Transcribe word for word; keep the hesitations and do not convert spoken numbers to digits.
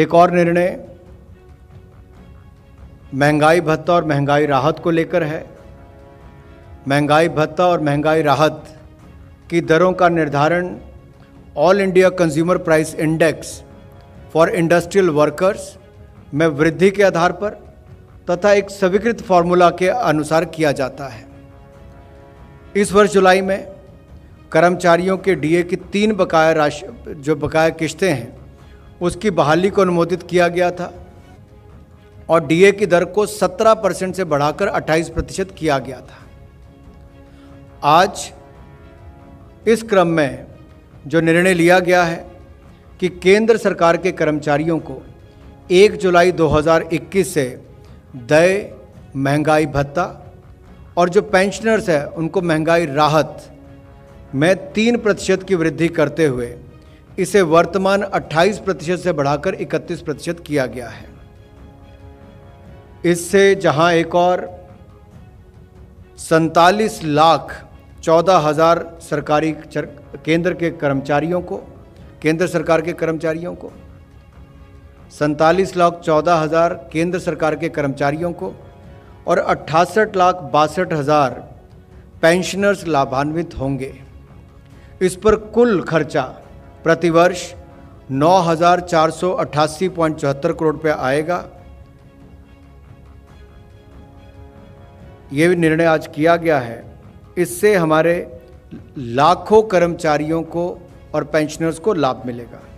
एक और निर्णय महंगाई भत्ता और महंगाई राहत को लेकर है। महंगाई भत्ता और महंगाई राहत की दरों का निर्धारण all India consumer price index for industrial workers में वृद्धि के आधार पर तथा एक स्वीकृत फॉर्मूला के अनुसार किया जाता है। इस वर्ष जुलाई में कर्मचारियों के डीए की तीन बकाया राशि जो बकाया किश्तें हैं उसकी बहाली को अनुमोदित किया गया था और डीए की दर को सत्रह परसेंट से बढ़ाकर अट्ठाईस प्रतिशत किया गया था। आज इस क्रम में जो निर्णय लिया गया है कि केंद्र सरकार के कर्मचारियों को एक जुलाई दो हज़ार इक्कीस से दय महंगाई भत्ता और जो पेंशनर्स हैं उनको महंगाई राहत में तीन प्रतिशत की वृद्धि करते हुए इसे वर्तमान अट्ठाईस प्रतिशत से बढ़ाकर इकतीस प्रतिशत किया गया है। इससे जहां एक और सैंतालीस लाख चौदह हज़ार सरकारी केंद्र के कर्मचारियों को केंद्र सरकार के कर्मचारियों को सैंतालीस लाख चौदह हज़ार केंद्र सरकार के कर्मचारियों को और अट्ठासठ लाख बासठ हज़ार पेंशनर्स लाभान्वित होंगे। इस पर कुल खर्चा प्रतिवर्ष नौ हज़ार चार सौ अट्ठासी पॉइंट चौहत्तर करोड़ रुपये आएगा। ये भी निर्णय आज किया गया है। इससे हमारे लाखों कर्मचारियों को और पेंशनर्स को लाभ मिलेगा।